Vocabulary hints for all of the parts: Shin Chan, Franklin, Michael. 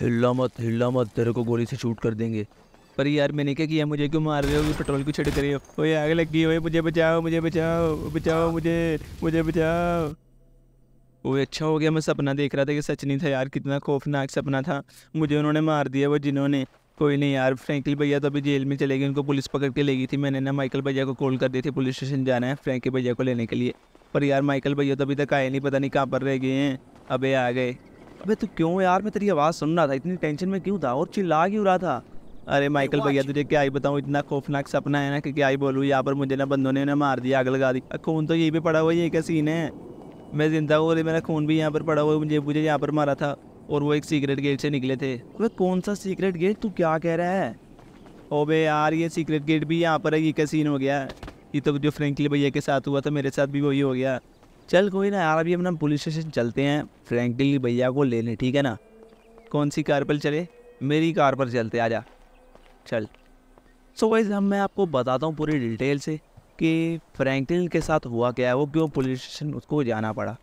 हिलना मत तेरे को गोली से शूट कर देंगे। पर यार मैंने क्या किया, मुझे क्यों मार रहे हो, पेट्रोल क्यों छिड़क रहे हो, ओए आग लग गई, ओए मुझे बचाओ, मुझे बचाओ, बचाओ मुझे, मुझे बचाओ। ओए अच्छा हो गया मैं सपना देख रहा था, कि सच नहीं था यार, कितना खौफनाक सपना था, मुझे उन्होंने मार दिया वो जिन्होंने। कोई नहीं यार, फ्रैंकलिन भैया तो अभी जेल में चले गए, उनको पुलिस पकड़ के ले गई थी। मैंने ना माइकल भैया को कॉल कर दी थी, पुलिस स्टेशन जाना है फ्रैंकलिन भैया को लेने के लिए। पर यार माइकल भैया तो अभी तक आए नहीं, पता नहीं कहाँ पर रह गए हैं। अबे आ गए। अबे तू क्यों यार, मैं तेरी आवाज़ सुन रहा था, इतनी टेंशन में क्यों था और चिल्ला क्यों रहा था। अरे माइकल भैया तुझे क्या ही बताऊँ, इतना खौफनाक सपना है ना कि क्या ही बोलूँ। यहाँ पर मुझे ना बंदों ने ना मार दिया, आग लगा दी, खून तो यहीं पर पड़ा हुआ, ये क्या सीन है। मैं जिंदा हूँ और मेरा खून भी यहाँ पर पड़ा हुआ, मुझे मुझे यहाँ पर मारा था। और वो एक सीक्रेट गेट से निकले थे। अबे कौन सा सीक्रेट गेट, तू क्या कह रहा है। ओबे यार ये सीक्रेट गेट भी यहाँ पर है, ये क्या सीन हो गया। ये तो जो फ्रैंकलिन भैया के साथ हुआ था मेरे साथ भी वही हो गया। चल कोई ना यार, अभी हम ना पुलिस स्टेशन चलते हैं फ्रैंकलिन भैया को लेने, ठीक है ना। कौन सी कार पर चले, मेरी कार पर चलते, आजा चल। सो गाइस हम मैं आपको बताता हूँ पूरी डिटेल से कि फ्रैंकलिन के साथ हुआ क्या है, वो क्यों पुलिस स्टेशन उसको जाना पड़ा।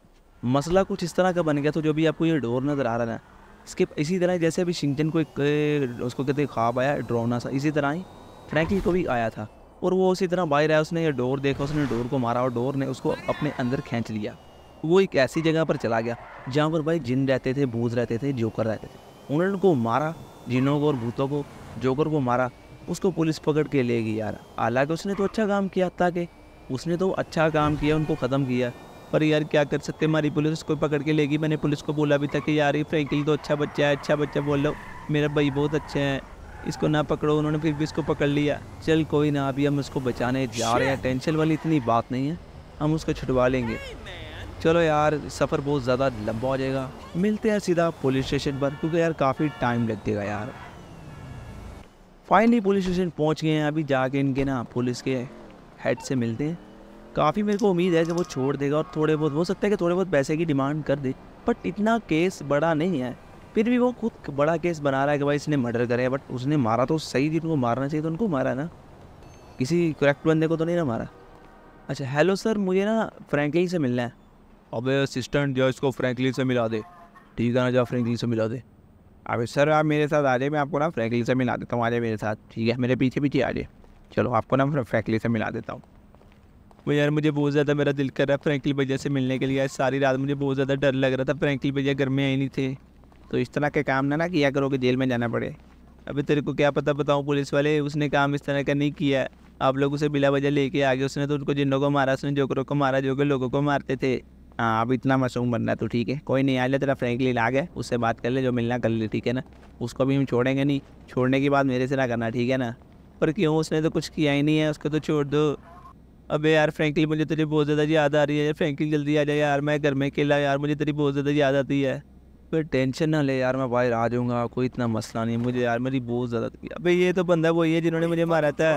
मसला कुछ इस तरह का बन गया तो जो भी आपको ये डोर नज़र आ रहा है इसके इसी तरह जैसे अभी शिनचैन को एक उसको कहते ख्वाब आया डरावना सा, इसी तरह ही फ्रैंकलिन को भी आया था। और वो उसी तरह बाहर आया, उसने ये डोर देखा, उसने डोर को मारा और डोर ने उसको अपने अंदर खींच लिया। वो एक ऐसी जगह पर चला गया जहाँ पर भाई जिन रहते थे, भूत रहते थे, जोकर रहते थे। उन्होंने उनको मारा, जिनों को और भूतों को, जोकर को मारा, उसको पुलिस पकड़ के ले गई यार। हालाँकि उसने तो अच्छा काम किया, ताकि उसने तो अच्छा काम किया, उनको ख़त्म किया। पर यार क्या कर सकते, हमारी पुलिस उसको पकड़ के लेगी। मैंने पुलिस को बोला भी था कि यार ये फ्रैंकलिन तो अच्छा बच्चा है, अच्छा बच्चा बोल लो, मेरा भाई बहुत अच्छा है, इसको ना पकड़ो। उन्होंने फिर भी इसको पकड़ लिया। चल कोई ना, अभी हम उसको बचाने जा रहे हैं, टेंशन वाली इतनी बात नहीं है, हम उसको छुड़वा लेंगे। चलो यार सफ़र बहुत ज़्यादा लंबा हो जाएगा, मिलते हैं सीधा पुलिस स्टेशन पर, क्योंकि यार काफ़ी टाइम लगेगा यार। फाइनली पुलिस स्टेशन पहुँच गए हैं, अभी जाके इनके ना पुलिस के हेड से मिलते हैं। काफ़ी मेरे को उम्मीद है कि वो छोड़ देगा, और थोड़े बहुत हो सकता है कि थोड़े बहुत पैसे की डिमांड कर दे, बट इतना केस बड़ा नहीं है। फिर भी वो खुद बड़ा केस बना रहा है कि भाई इसने मर्डर करे, बट उसने मारा तो सही थी, उनको मारना चाहिए तो उनको मारा ना, किसी करेक्ट बंदे को तो नहीं ना मारा। अच्छा हेलो सर, मुझे ना फ्रैंकलिन से मिलना है। अबे असिस्टेंट जो इसको फ्रैंकलिन से मिला दे, ठीक है ना, जो फ्रैंकलिन से मिला दे। अबे सर आप मेरे साथ आ जाए, मैं आपको ना फ्रैंकलिन से मिला देता हूँ, आ जाए मेरे साथ, ठीक है, मेरे पीछे पीछे आ जाए, चलो आपको ना फ्रैंकलिन से मिला देता हूँ। वो यार मुझे बहुत ज़्यादा मेरा दिल कर रहा है फ्रैंकलिन भैया से मिलने के लिए, आज सारी रात मुझे बहुत ज़्यादा डर लग रहा था। फ्रैंकलिन भैया घर में आए नहीं थे, तो इस तरह के काम ना किया करो कि जेल में जाना पड़े। अभी तेरे को क्या पता बताऊँ, पुलिस वाले उसने काम इस तरह का नहीं किया, आप लोग उसे बिला वजह लेके आ गए। उसने तो उनको जिन्नों को मारा, उसने जोकरों को मारा, जोकर लोगों को मारते थे। हाँ अब इतना मासूम बनना है तो ठीक है, कोई नहीं, आ ले तेरा फ्रैंकलिन आ गया, उससे बात कर ले, जो मिलना कर ले, ठीक है ना। उसको भी हम छोड़ेंगे नहीं, छोड़ने की बात मेरे से ना करना, ठीक है ना। पर क्यों, उसने तो कुछ किया ही नहीं है, उसको तो छोड़ दो। अबे यार फ्रैंकलिन मुझे तेरी बहुत ज़्यादा याद आ रही है, फ्रैंकलिन जल्दी आ जाए यार, मैं घर में अकेला, यार मुझे तेरी बहुत ज़्यादा याद आती है। पर टेंशन ना ले यार, मैं बाहर आ जाऊँगा, कोई इतना मसला नहीं है मुझे यार, मेरी बहुत ज़्यादा। अबे ये तो बंदा वही है जिन्होंने मुझे मारा था।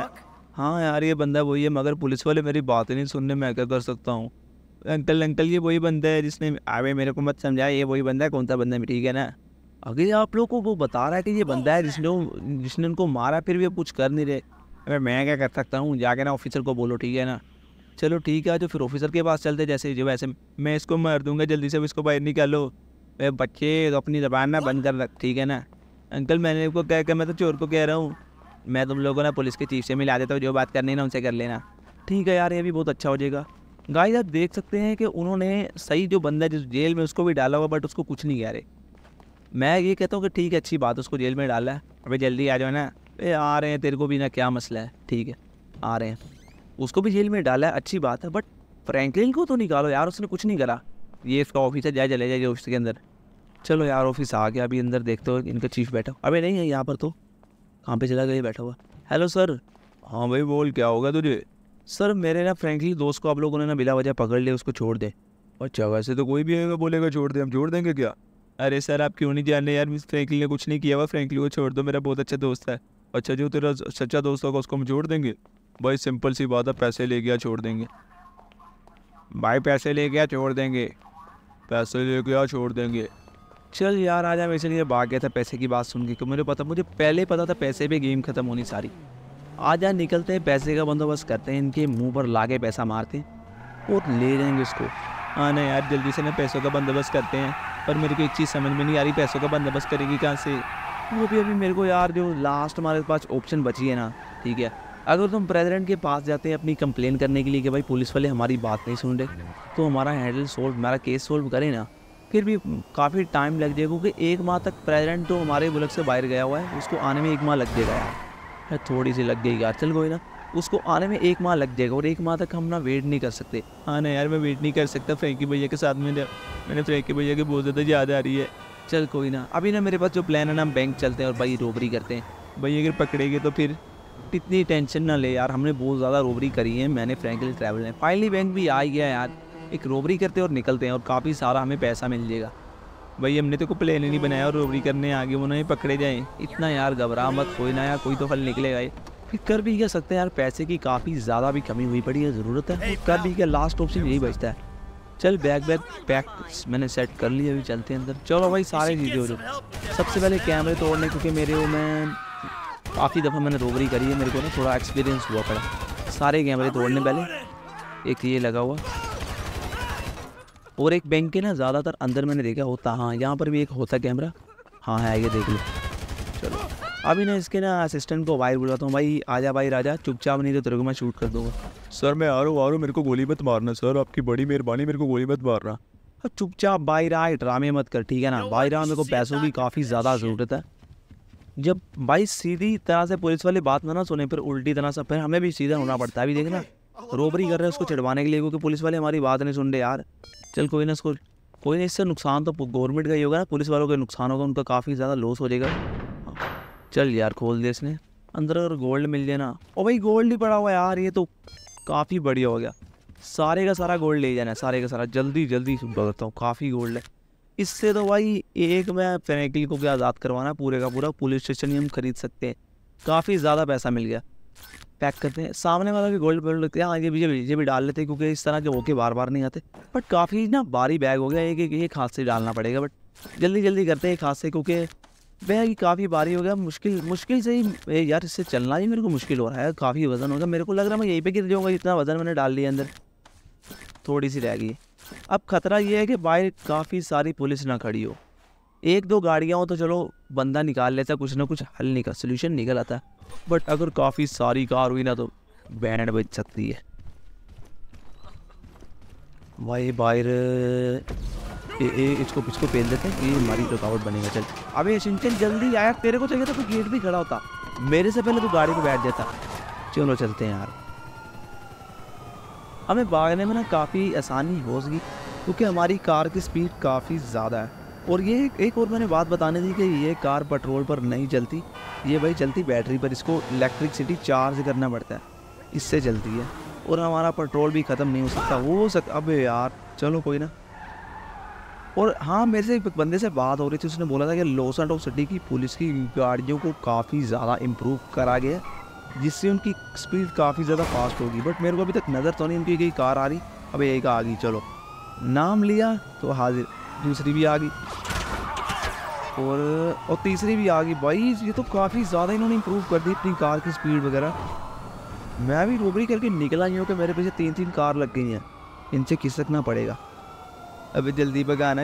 हाँ यार ये बंदा वही है, मगर पुलिस वाले मेरी बातें नहीं सुनने, मैं क्या कर सकता हूँ। अंकल अंकल ये वही बंदा है जिसने, अबे मेरे को मत समझाए, ये वही बंदा है, कौन सा बंदा है, ठीक है ना। अगर आप लोग को वो बता रहा है कि ये बंदा है जिसने उनको मारा, फिर भी कुछ कर नहीं रहे। अरे मैं क्या कर सकता हूँ, जाके ना ऑफिसर को बोलो, ठीक है ना। चलो ठीक है, तो फिर ऑफिसर के पास चलते, जैसे जो वैसे मैं इसको मार दूंगा, जल्दी से इसको बाहर निकालो। अरे बच्चे तो अपनी ज़बान ना बंद कर रख, ठीक है ना। अंकल मैंने आपको क्या कहा, मैं तो चोर को कह रहा हूँ। मैं तुम लोगों ना पुलिस के चीफ से मिला देता हूँ, जो बात करनी ना उनसे कर लेना, ठीक है यार, ये भी बहुत अच्छा हो जाएगा। गाइस आप देख सकते हैं कि उन्होंने सही जो बंदा जिस जेल में उसको भी डाला हुआ, बट उसको कुछ नहीं कह रहे। मैं ये कहता हूँ कि ठीक है, अच्छी बात, उसको जेल में डाला है। अबे जल्दी आ जाओ ना, ए आ रहे हैं, तेरे को भी ना क्या मसला है, ठीक है आ रहे हैं। उसको भी जेल में डाला है, अच्छी बात है, बट फ्रैंकलिन को तो निकालो यार, उसने कुछ नहीं करा। ये इसका ऑफिस है, जाए चले जाइए ऑफिस के अंदर। चलो यार ऑफिस आ गया, अभी अंदर देखते हो इनका चीफ बैठा। अबे नहीं है यहाँ पर, तो कहाँ पे चला गया बैठा हुआ। Hello sir. हाँ भाई बोल, क्या होगा तुझे। सर मेरे ना फ्रैंकलिन दोस्त को आप लोगों ने ना बिला वजह पकड़ लिया, उसको छोड़ दे। अच्छा वैसे तो कोई भी आएगा बोलेगा छोड़ दे, हम छोड़ देंगे क्या। अरे सर आप क्यों नहीं जाने यार, मिस फ्रैंकलिन ने कुछ नहीं किया हुआ, फ्रैंकलिन को छोड़ दो, मेरा बहुत अच्छा दोस्त है। अच्छा जो तेरा सच्चा दोस्त होगा उसको हम छोड़ देंगे। भाई सिंपल सी बात है, पैसे ले गया छोड़ देंगे। भाई पैसे ले गया छोड़ देंगे, पैसे ले गया छोड़ देंगे। चल यार आ जा, मैं इसलिए भाग गया था पैसे की बात सुन के, क्यों मुझे पहले पता था पैसे पे गेम ख़त्म होनी सारी। आ जा निकलते हैं, पैसे का बंदोबस्त करते हैं, इनके मुँह पर ला के पैसा मारते हैं और ले जाएंगे इसको। हाँ ना यार जल्दी से ना पैसों का बंदोबस्त करते हैं। पर मेरे को एक चीज़ समझ में नहीं आ रही, पैसों का बंदोबस्त करेगी कहाँ से वो भी। अभी मेरे को यार जो लास्ट हमारे पास ऑप्शन बची है ना, ठीक है, अगर तुम प्रेसिडेंट के पास जाते हैं अपनी कंप्लेन करने के लिए कि भाई पुलिस वाले हमारी बात नहीं सुन रहे, तो हमारा हैंडल सोल्व, हमारा केस सोल्व करें ना, फिर भी काफ़ी टाइम लग जाएगा क्योंकि एक माह तक प्रेसिडेंट तो हमारे मुल्क से बाहर गया हुआ है, उसको आने में एक माह लग जाएगा यार, थोड़ी सी लग गई यार, चल कोई ना, उसको आने में एक माह लग जाएगा और एक माह तक हम ना वेट नहीं कर सकते। हाँ ना यार, मैं वेट नहीं कर सकता फ्रैंकी भैया के साथ में, मैंने फ्रैंकी भैया की बहुत ज़्यादा याद आ रही है। चल कोई ना, अभी ना मेरे पास जो प्लान है ना, हम बैंक चलते हैं और भाई रोबरी करते हैं। भाई अगर पकड़ेंगे तो फिर इतनी टेंशन ना ले यार, हमने बहुत ज़्यादा रोबरी करी है मैंने फ्रैंकलिन ट्रैवल में, फाइनली बैंक भी आ गया यार, एक रोबरी करते हैं और निकलते हैं और काफ़ी सारा हमें पैसा मिल जाएगा। भाई हमने तो कोई प्लान ही नहीं बनाया और रोबरी करने आगे वो ना पकड़े जाएँ, इतना यार घबरा मत, कोई ना यार कोई तो फल निकलेगा ये, फिर कर भी क्या सकते हैं यार, पैसे की काफ़ी ज़्यादा भी कमी हुई पड़ी है, ज़रूरत है कर भी क्या, लास्ट ऑप्शन यही बचता है। चल बैग मैंने सेट कर लिया, अभी चलते हैं अंदर। चलो भाई सारी चीज़ें हो जाए, सबसे पहले कैमरे तोड़ने, क्योंकि मेरे वो मैं काफ़ी दफ़ा मैंने रोबरी करी है, मेरे को ना थोड़ा एक्सपीरियंस हुआ पड़ा, सारे कैमरे तोड़ने। पहले एक ये लगा हुआ और एक बैंक के ना ज़्यादातर अंदर मैंने देखा होता, हाँ यहाँ पर भी एक होता कैमरा, हाँ है ये देख लो। चलो अभी ना इसके ना असिस्टेंट को बाहर बुलाता हूँ, भाई आजा भाई राजा, चुपचाप नहीं तो तेरे को मैं शूट कर दूँगा। सर मैं आ रहा हूँ, मेरे को गोली मत मारना सर, आपकी बड़ी मेहरबानी, मेरे को गोली मत मारना। चुपचाप भाई रहा, ड्रामे मत कर, ठीक है ना भाई रहा, मेरे को पैसों की काफ़ी ज़्यादा ज़रूरत है। जब भाई सीधी तरह से पुलिस वाले बात ना सुने, फिर उल्टी तरह से फिर हमें भी सीधा होना पड़ता है। अभी देखना रोबरी कर रहे हैं उसको चिढ़वाने के लिए, क्योंकि पुलिस वाले हमारी बात नहीं सुन रहे यार। चल कोई ना, इसको कोई ना, इससे नुकसान तो गवर्नमेंट का ही होगा ना, पुलिस वालों का नुकसान होगा, उनका काफ़ी ज़्यादा लॉस हो जाएगा। चल यार खोल दे इसने, अंदर अगर गोल्ड मिल जाए ना, और भाई गोल्ड ही पड़ा हुआ यार, ये तो काफ़ी बढ़िया हो गया, सारे का सारा गोल्ड ले जाना है, सारे का सारा जल्दी भरता हूँ, काफ़ी गोल्ड है। इससे तो भाई एक मैं फ्रैंकलिन को क्या आज़ाद करवाना, पूरे का पूरा पुलिस स्टेशन ही हम खरीद सकते हैं, काफ़ी ज़्यादा पैसा मिल गया। पैक करते हैं, सामने वाला भी गोल्ड पैक लगते हैं, हाँ ये भी डाल लेते हैं, क्योंकि इस तरह के होके बार बार नहीं आते, बट काफ़ी ना भारी बैग हो गया, एक हाथ से डालना पड़ेगा, बट जल्दी करते हैं एक हाथ से, क्योंकि बैग काफ़ी भारी हो गया, मुश्किल से ही यार, इससे चलना ही मेरे को मुश्किल हो रहा है, काफ़ी वजन हो गया, मेरे को लग रहा है मैं यहीं पे गिर जाऊँगा, इतना वजन मैंने डाल लिया, अंदर थोड़ी सी रह गई। अब खतरा ये है कि बाहर काफ़ी सारी पुलिस ना खड़ी हो, एक दो गाड़ियाँ हो तो चलो बंदा निकाल लेता, कुछ ना कुछ हल निकल सोल्यूशन निकल आता, बट अगर काफ़ी सारी कार हुई ना तो बैंड बज सकती है। भाई बाहर इसको पेल देते हैं, ये हमारी रुकावट बनेगा। चल अबे शिनचैन जल्दी आया, तेरे को चाहिए था तो गेट भी खड़ा होता, मेरे से पहले तो गाड़ी पे बैठ जाता। चलो चलते हैं यार, हमें भागने में ना काफ़ी आसानी होगी, क्योंकि हमारी कार की स्पीड काफ़ी ज़्यादा है, और ये एक और मैंने बात बतानी थी कि ये कार पेट्रोल पर नहीं चलती, ये भाई चलती बैटरी पर, इसको इलेक्ट्रिसिटी चार्ज करना पड़ता है, इससे चलती है, और हमारा पेट्रोल भी ख़त्म नहीं हो सकता, अबे यार चलो कोई ना। और हाँ मेरे से एक बंदे से बात हो रही थी, उसने बोला था कि लॉस एंटोस सिटी की पुलिस की गाड़ियों को काफ़ी ज़्यादा इम्प्रूव करा गया, जिससे उनकी स्पीड काफ़ी ज़्यादा फास्ट होगी, बट मेरे को अभी तक नज़र तो नहीं उनकी कहीं कार आ रही। अब एक आ गई, चलो नाम लिया तो हाजिर, दूसरी भी आ गई और तीसरी भी आ गई। भाई ये तो काफ़ी ज़्यादा इन्होंने इम्प्रूव कर दी अपनी कार की स्पीड वगैरह। मैं भी रोबरी करके निकला ही हूँ कि मेरे पीछे 3-3 कार लग गई हैं, इनसे खिसकना पड़ेगा। अबे जल्दी भगाना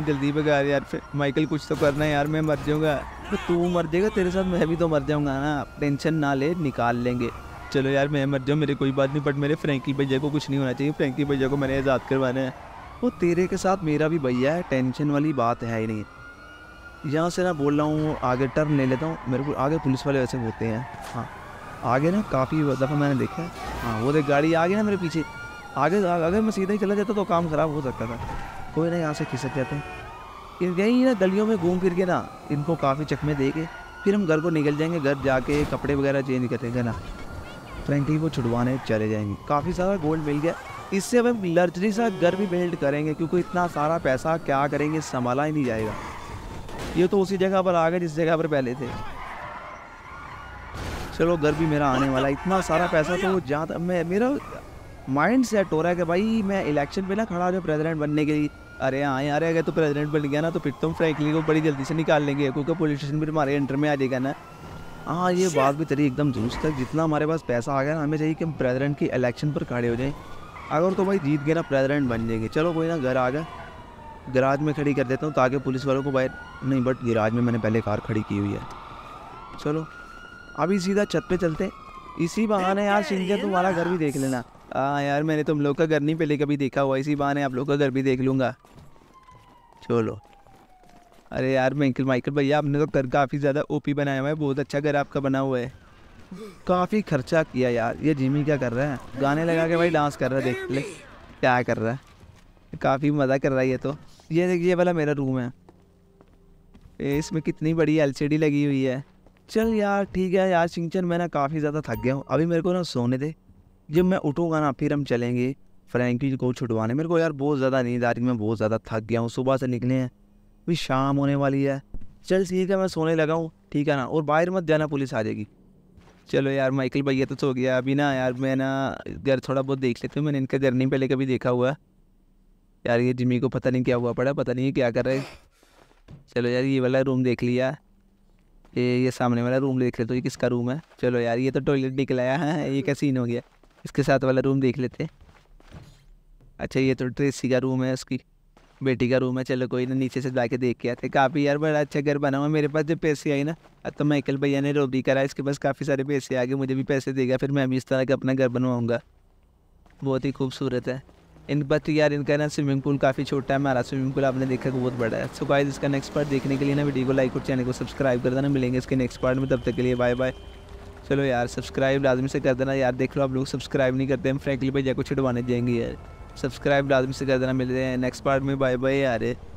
यार, फिर माइकल कुछ तो करना है यार, मैं मर जाऊँगा। तो तू मर जाएगा, तेरे साथ मैं भी तो मर जाऊँगा ना, टेंशन ना ले, निकाल लेंगे। चलो यार मैं मर जाऊँ मेरे कोई बात नहीं, बट मेरे फ्रैंकी भैया को कुछ नहीं होना चाहिए, फ्रैंकी भैया को मैंने आज़ाद करवाना है, वो तेरे के साथ मेरा भी भैया है, टेंशन वाली बात है ही नहीं। यहाँ से ना बोल रहा हूँ आगे टर्न ले लेता हूँ, मेरे को आगे पुलिस वाले वैसे होते हैं, हाँ आगे ना काफ़ी दफ़ा मैंने देखा है। हाँ वो देख गाड़ी आ गई ना मेरे पीछे, आगे अगर मैं सीधा ही चला जाता तो काम ख़राब हो सकता था। कोई ना यहाँ से खिसक जाते हैं, यही ना गलियों में घूम फिर के ना इनको काफ़ी चकमे दे के फिर हम घर को निकल जाएंगे, घर जाके कपड़े वगैरह चेंज करेंगे ना, फ्रैंकली वो छुड़वाने चले जाएंगे। काफ़ी सारा गोल्ड मिल गया, इससे हम लग्जरी सा घर भी बिल्ड करेंगे, क्योंकि इतना सारा पैसा क्या करेंगे, संभाला ही नहीं जाएगा। ये तो उसी जगह पर आ गए जिस जगह पर पहले थे। चलो घर भी मेरा आने वाला, इतना सारा पैसा तो जहाँ तक मैं मेरा माइंड सेट हो रहा है कि भाई मैं इलेक्शन पे ना खड़ा हो जाऊँ प्रेसिडेंट बनने के लिए। अरे हाँ यार, अगर तो प्रेसिडेंट बन गया ना तो फिर तुम फ्रैंकलिन को बड़ी जल्दी से निकाल लेंगे, क्योंकि पुलिस स्टेशन भी हमारे अंडर में आ जाएगा ना। हाँ ये बात भी तेरी एकदम दुरुस्त है, जितना हमारे पास पैसा आ गया ना, हमें चाहिए कि हम प्रेसिडेंट की इलेक्शन पर खड़े हो जाएँ, अगर तो भाई जीत गए ना प्रेसिडेंट बन जाएंगे। चलो कोई ना घर आ गया, गैराज में खड़ी कर देता हूँ ताकि पुलिस वालों को बाहर नहीं, बट गैराज में मैंने पहले कार खड़ी की हुई है। चलो अभी सीधा छत पे चलते, इसी बहाने यार शिनचैन तुम्हारा घर भी देख लेना। हाँ यार मैंने तुम लोग का घर नहीं पहले कभी देखा हुआ, इसी बहाने आप लोग का घर भी देख लूँगा। चलो अरे यार माइकल भैया आपने तो घर काफ़ी ज़्यादा ओपी बनाया हुआ है, बहुत अच्छा घर आपका बना हुआ है, काफ़ी खर्चा किया यार। ये जिमी क्या कर रहा है, गाने लगा के भाई डांस कर रहा है, देख ले क्या कर रहा है, काफ़ी मज़ा कर रहा है। ये तो ये देखिए वाला मेरा रूम है, इसमें कितनी बड़ी एलसीडी लगी हुई है। चल यार ठीक है यार शिनचैन, मैं ना काफ़ी ज़्यादा थक गया हूँ, अभी मेरे को ना सोने दे, जब मैं उठूँगा ना फिर हम चलेंगे फ्रैंकलिन को छुड़वाने। मेरे को यार बहुत ज़्यादा नींद आ रही है, मैं बहुत ज़्यादा थक गया हूँ, सुबह से निकले हैं, अभी शाम होने वाली है। चल ठीक है मैं सोने लगा हूँ, ठीक है ना, और बाहर मत जाना पुलिस आ जाएगी। चलो यार माइकल भैया तो सो गया, अभी ना यार मैं ना घर थोड़ा बहुत देख लेता हूँ, मैंने इनका घर नहीं पहले कभी देखा हुआ। यार ये जिमी को पता नहीं क्या हुआ पड़ा, पता नहीं क्या कर रहे। चलो यार ये वाला रूम देख लिया, ये सामने वाला रूम देख लेते, तो ये किसका रूम है। चलो यार ये तो टॉयलेट निकलाया है, ये क्या सीन हो गया। इसके साथ वाला रूम देख लेते, अच्छा ये तो ट्रेसी का रूम है, उसकी बेटी का रूम है। चलो कोई ना नीचे से जाके देख के आते, काफ़ी यार बड़ा अच्छा घर बना हुआ। मेरे पास जब पैसे आए ना तो माइकल भैया ने रोबी करा, इसके पास काफ़ी सारे पैसे आ गए, मुझे भी पैसे देगा, फिर मैं भी इस तरह का अपना घर बनवाऊँगा, बहुत ही खूबसूरत है। इन पर यार इनका ना स्विमिंग पूल काफ़ी छोटा है, हमारा स्विमिंग पूल आपने देखा बहुत बड़ा है। सो गाइस इसका नेक्स्ट पार्ट देखने के लिए ना वीडियो को लाइक और चैनल को सब्सक्राइब कर देना, मिलेंगे इसके नेक्स्ट पार्ट में, तब तक के लिए बाय बाय। चलो यार सब्सक्राइब लाजमी से कर देना यार, देख लो आप लोग सब्सक्राइब नहीं करते, हम फ्रैंकलिन भैया को छुड़वाने जाएंगे यार, सब्सक्राइब लाजमी से कर देना। मिलते हैं नेक्स्ट पार्ट में, बाय बाय यार।